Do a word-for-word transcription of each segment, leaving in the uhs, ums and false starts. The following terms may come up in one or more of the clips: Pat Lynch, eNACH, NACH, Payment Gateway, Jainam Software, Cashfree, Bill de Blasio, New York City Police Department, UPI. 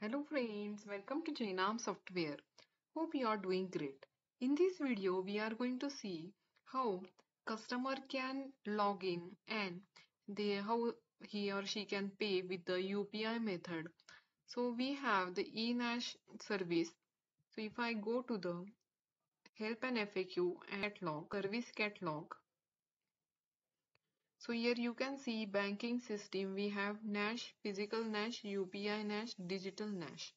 Hello friends, welcome to Jainam Software. Hope you are doing great. In this video, we are going to see how customer can log in and they how he or she can pay with the U P I method. So we have the eNACH service. So if I go to the help and F A Q catalog, service catalog. So here you can see banking system. We have NACH, physical NACH, U P I NACH, digital NACH.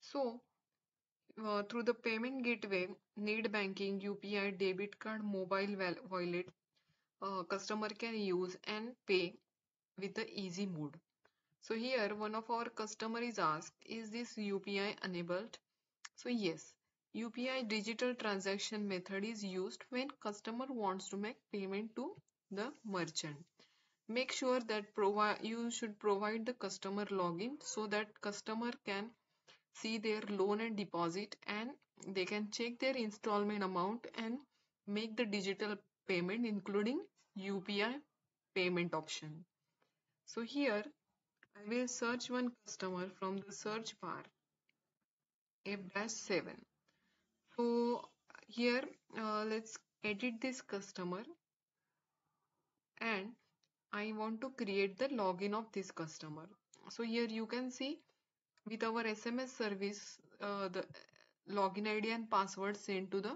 So uh, through the payment gateway, net banking, U P I, debit card, mobile wallet, uh, customer can use and pay with the easy mode. So here one of our customer is asked, is this U P I enabled? So yes, U P I digital transaction method is used when customer wants to make payment to the merchant. Make sure that provide you should provide the customer login so that customer can see their loan and deposit, and they can check their installment amount and make the digital payment including U P I payment option. So here I will search one customer from the search bar, F dash seven. So here uh, let's edit this customer. And I want to create the login of this customer. So here you can see with our S M S service, uh, the login I D and password sent to the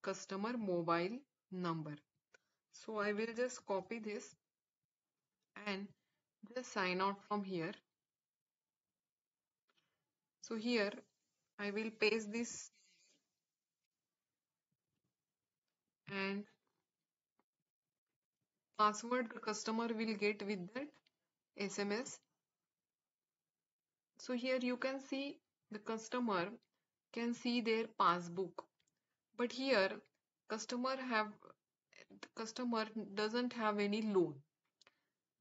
customer mobile number. So I will just copy this and just sign out from here. So here I will paste this and password the customer will get with that S M S. So here you can see the customer can see their passbook, but here customer have the customer doesn't have any loan.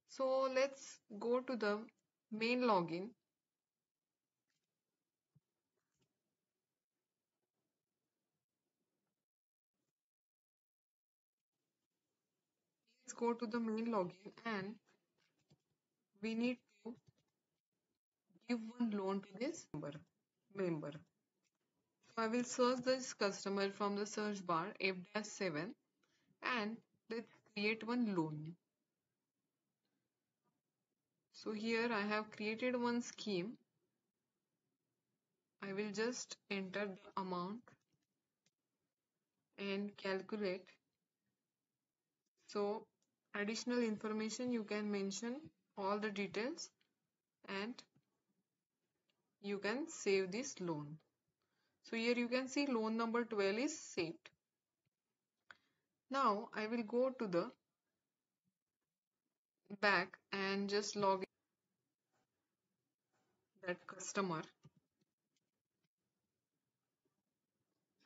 So let's go to the main login. Go to the main login and we need to give one loan to this member. So I will search this customer from the search bar, F dash seven, and let's create one loan. So here I have created one scheme. I will just enter the amount and calculate. So additional information you can mention all the details and you can save this loan. So here you can see loan number twelve is saved. Now I will go to the back and just log in that customer.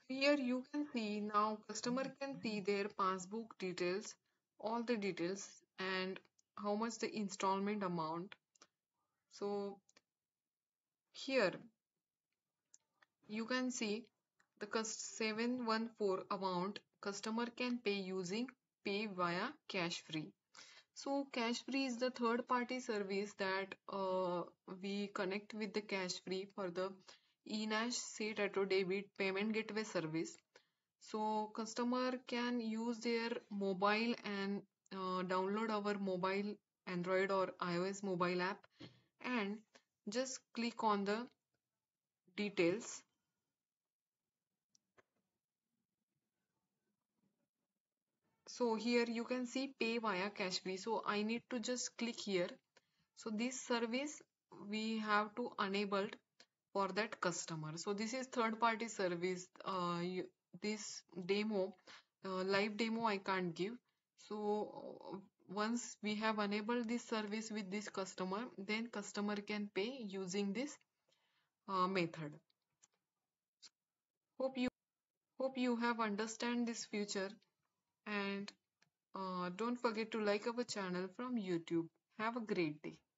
Here you can see now customer can see their passbook details, all the details and how much the installment amount. So here you can see the seven one four amount customer can pay using pay via Cashfree. So Cashfree is the third party service that uh, we connect with the Cashfree for the eNACH set auto debit payment gateway service. So customer can use their mobile and uh, download our mobile Android or iOS mobile app and just click on the details. So here you can see pay via Cashfree. So I need to just click here. So this service we have to enable for that customer. So this is third party service. Uh, you, this demo uh, live demo I can't give. So once we have enabled this service with this customer, then customer can pay using this uh, method. Hope you hope you have understand this feature, and uh, don't forget to like our channel from YouTube. Have a great day.